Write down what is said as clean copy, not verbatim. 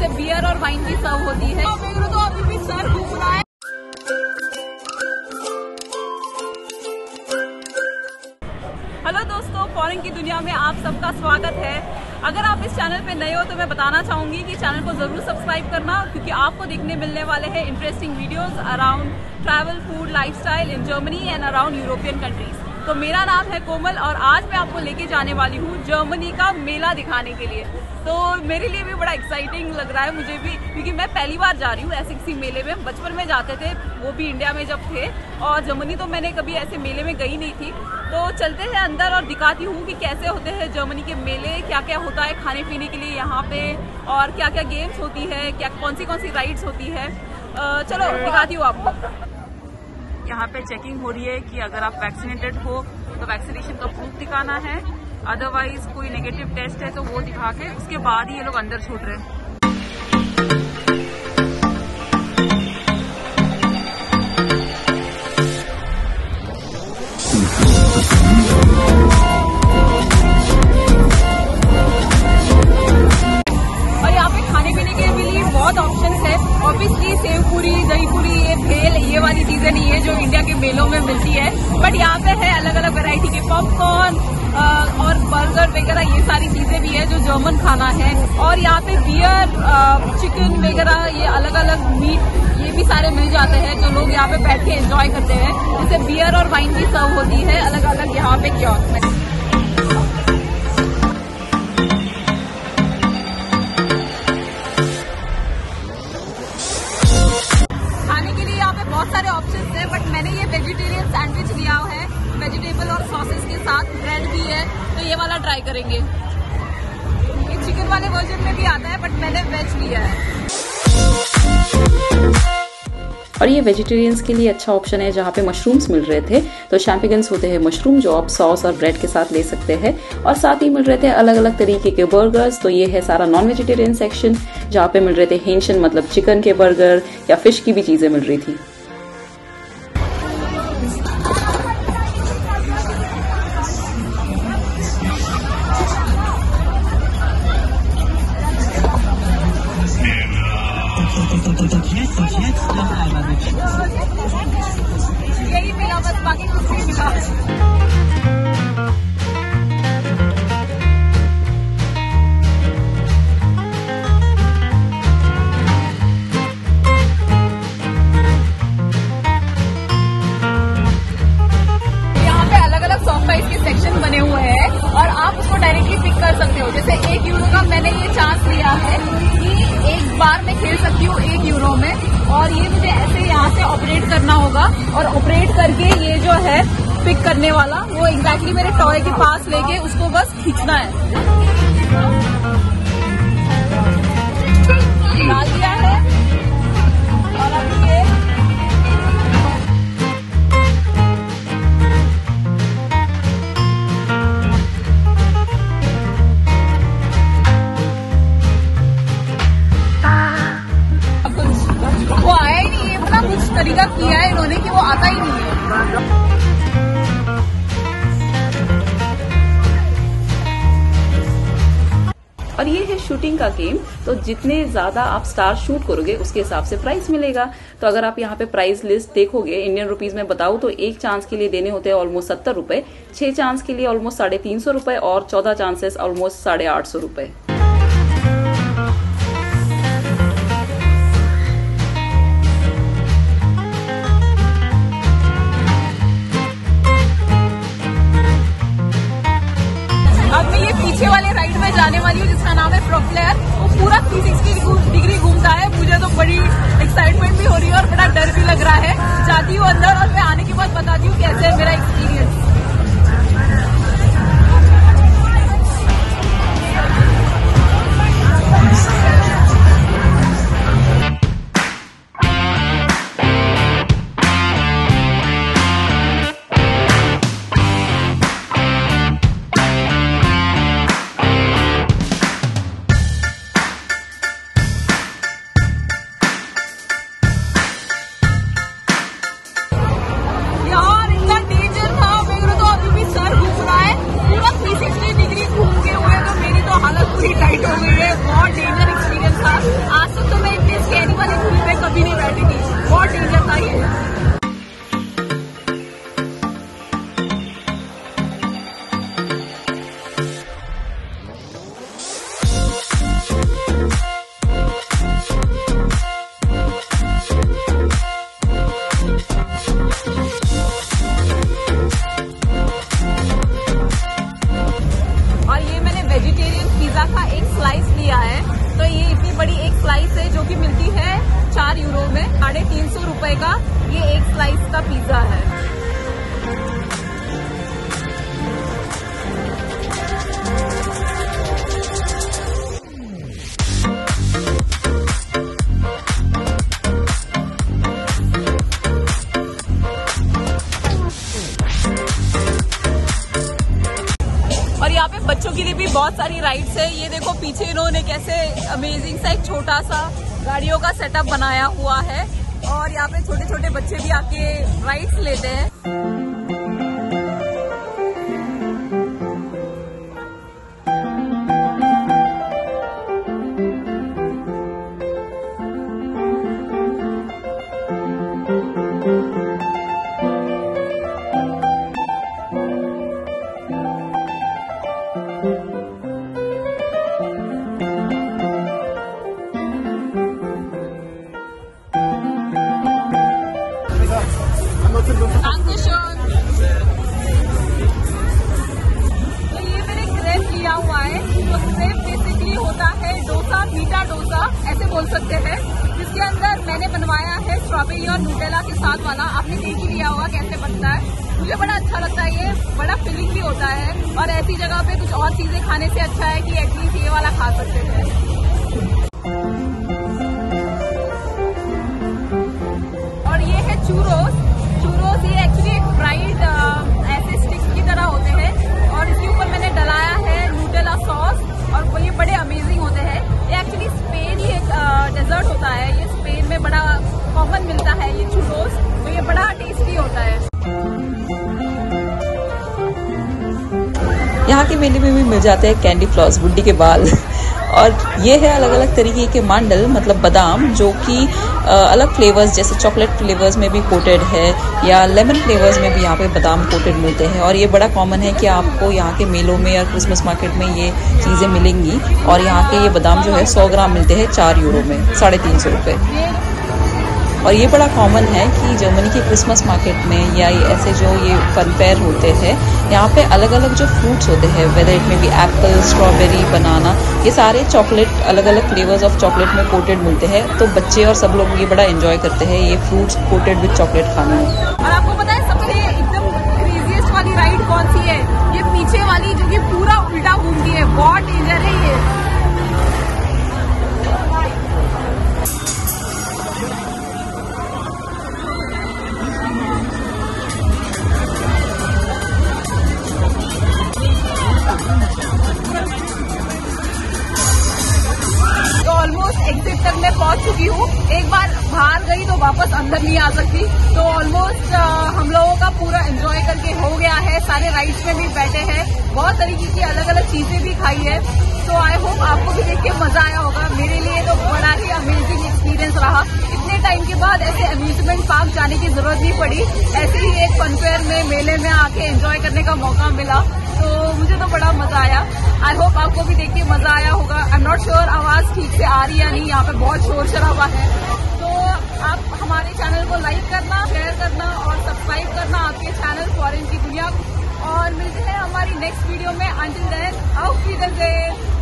से बियर और वाइन भी सर्व होती है। तो अभी भी सर घूम रहा है। हेलो दोस्तों, फॉरेन की दुनिया में आप सबका स्वागत है। अगर आप इस चैनल पे नए हो तो मैं बताना चाहूंगी कि चैनल को जरूर सब्सक्राइब करना, क्योंकि आपको देखने मिलने वाले हैं interesting videos around travel, food, lifestyle in Germany and around European countries. तो मेरा नाम है कोमल और आज मैं आपको लेके जाने वाली हूँ जर्मनी का मेला दिखाने के लिए। तो मेरे लिए भी बड़ा एक्साइटिंग लग रहा है, मुझे भी, क्योंकि मैं पहली बार जा रही हूँ ऐसे किसी मेले में। बचपन में जाते थे, वो भी इंडिया में जब थे, और जर्मनी तो मैंने कभी ऐसे मेले में गई नहीं थी। तो चलते हैं अंदर और दिखाती हूँ कि कैसे होते हैं जर्मनी के मेले, क्या क्या होता है खाने पीने के लिए यहाँ पे, और क्या क्या गेम्स होती है, क्या कौन सी राइड्स होती है। चलो दिखाती हूँ आपको। यहाँ पे चेकिंग हो रही है कि अगर आप वैक्सीनेटेड हो तो वैक्सीनेशन का प्रूफ दिखाना है, अदरवाइज कोई नेगेटिव टेस्ट है तो वो दिखा के उसके बाद ही ये लोग अंदर छूट रहे हैं। जर्मन खाना है और यहाँ पे बियर, चिकन वगैरह, ये अलग अलग मीट, ये भी सारे मिल जाते हैं जो लोग यहाँ पे बैठ के एंजॉय करते हैं। जैसे बियर और वाइन भी सर्व होती है अलग अलग यहाँ पे कियोस्क में। खाने के लिए यहाँ पे बहुत सारे ऑप्शंस हैं, बट मैंने ये वेजिटेरियन सैंडविच लिया है, वेजिटेबल और सॉसेस के साथ। ब्रेड भी है तो ये वाला ट्राई करेंगे। चिकन वाले वर्जन में भी आता है बट मैंने वेज लिया है। और ये वेजिटेरियंस के लिए अच्छा ऑप्शन है। जहाँ पे मशरूम्स मिल रहे थे तो शैम्पिगन्स होते हैं मशरूम, जो आप सॉस और ब्रेड के साथ ले सकते हैं, और साथ ही मिल रहे थे अलग अलग तरीके के बर्गर्स। तो ये है सारा नॉन वेजिटेरियन सेक्शन जहाँ पे मिल रहे थे हेंशन, मतलब चिकन के बर्गर या फिश की भी चीजें मिल रही थी। यही मिला, बस बाकी कुछ नहीं मिला। यहाँ पे अलग अलग सॉफ्ट आइस के सेक्शन बने हुए हैं और आप उसको डायरेक्टली पिक कर सकते हो। जैसे €1 का मैंने ये चांस लिया है कि एक बार में खेल सकती हूँ €1 में, और ये मुझे ऐसे यहाँ से ऑपरेट करना होगा, और ऑपरेट करके ये जो है पिक करने वाला वो एग्जैक्टली मेरे टॉय के पास लेके उसको बस खींचना है। डाल दिया है और अब ये तरीका किया है इन्होंने कि वो आता ही नहीं है। और ये है शूटिंग का गेम। तो जितने ज्यादा आप स्टार शूट करोगे उसके हिसाब से प्राइस मिलेगा। तो अगर आप यहाँ पे प्राइस लिस्ट देखोगे, इंडियन रुपीज में बताऊँ तो एक चांस के लिए देने होते हैं ऑलमोस्ट ₹70, 6 चांस के लिए ऑलमोस्ट ₹350 और 14 चांसेस ऑलमोस्ट ₹850। जाने वाली हूँ जिसका नाम है प्रोफ्लेयर। वो पूरा 360 डिग्री घूमता है। मुझे तो बड़ी एक्साइटमेंट भी हो रही है और बड़ा डर भी लग रहा है। जाती हूँ अंदर और मैं आने के बाद बताती हूँ कैसे है मेरा एक्सपीरियंस। जो कि मिलती है 4 यूरो में, 350 रुपए का ये एक स्लाइस का पिज्जा है। और यहाँ पे बच्चों के लिए भी बहुत सारी राइड्स है। ये देखो पीछे इन्होंने कैसे अमेजिंग सा एक छोटा सा गाड़ियों का सेटअप बनाया हुआ है और यहाँ पे छोटे छोटे बच्चे भी आके राइड्स लेते हैं। बोल सकते हैं, जिसके अंदर मैंने बनवाया है स्ट्रॉबेरी और न्यूटेला के साथ वाला। आपने देख ही लिया होगा कैसे बनता है। मुझे बड़ा अच्छा लगता है, ये बड़ा फिलिंग भी होता है और ऐसी जगह पे कुछ और चीजें खाने से अच्छा है कि एटलीस्ट ये वाला खा सकते हैं। और ये है चूरोस। चूरोस ये एक्चुअली एक फ्राइड ऐसे स्टिक्स की तरह होते हैं और इसके ऊपर मैंने डलाया है न्यूटेला सॉस और ये बड़े अमेजिंग होते हैं। ये एक्चुअली स्पेन ही एक डेजर्ट होता है, ये स्पेन में बड़ा कॉमन मिलता है ये चूरोस, तो ये बड़ा टेस्टी होता है। यहाँ के मेले में भी मिल जाते हैं कैंडी फ्लॉस, बुड्ढी के बाल, और ये है अलग अलग तरीके के मांडल मतलब बादाम, जो कि अलग फ्लेवर्स जैसे चॉकलेट फ्लेवर्स में भी कोटेड है या लेमन फ्लेवर्स में भी यहाँ पे बादाम कोटेड मिलते हैं। और ये बड़ा कॉमन है कि आपको यहाँ के मेलों में या क्रिसमस मार्केट में ये चीज़ें मिलेंगी। और यहाँ के ये बादाम जो है 100 ग्राम मिलते हैं 4 यूरो में, 350 रुपये। और ये बड़ा कॉमन है कि जर्मनी के क्रिसमस मार्केट में या ये ऐसे जो ये फन फेयर होते हैं, यहाँ पे अलग अलग जो फ्रूट्स होते हैं, वेदर इट में भी एप्पल, स्ट्रॉबेरी, बनाना, ये सारे चॉकलेट अलग अलग फ्लेवर्स ऑफ चॉकलेट में कोटेड मिलते हैं। तो बच्चे और सब लोग ये बड़ा एंजॉय करते हैं, ये फ्रूट्स कोटेड विद चॉकलेट खाना है। और आपको पता है सबसे एकदम क्रेजीएस्ट वाली राइड कौन सी है? ये पीछे वाली जो कि पूरा उल्टा घूमती है, बहुत डेंजर है ये। एग्जिट तक मैं पहुंच चुकी हूँ। एक बार बाहर गई तो वापस अंदर नहीं आ सकती। तो ऑलमोस्ट हम लोगों का पूरा एंजॉय करके हो गया है, सारे राइड्स में भी बैठे हैं, बहुत तरीके की अलग अलग चीजें भी खाई है। तो आई होप आपको भी देख के मजा आया होगा। मेरे लिए तो बड़ा ही अमेजिंग एक्सपीरियंस रहा। इतने टाइम के बाद ऐसे अम्यूजमेंट पार्क जाने की जरूरत नहीं पड़ी, ऐसे ही एक फन फेयर में मेले में आके एंजॉय करने का मौका मिला, तो मुझे तो बड़ा मजा आया। आई होप आपको भी देख के मजा आया होगा। आई एम नॉट श्योर आवाज ठीक से आ रही है या नहीं, यहाँ पे बहुत शोर शराबा है। तो आप हमारे चैनल को लाइक करना, शेयर करना और सब्सक्राइब करना आपके चैनल फॉरेन की दुनिया। और मिलते हैं हमारी नेक्स्ट वीडियो में। Until then, auf Wiedersehen।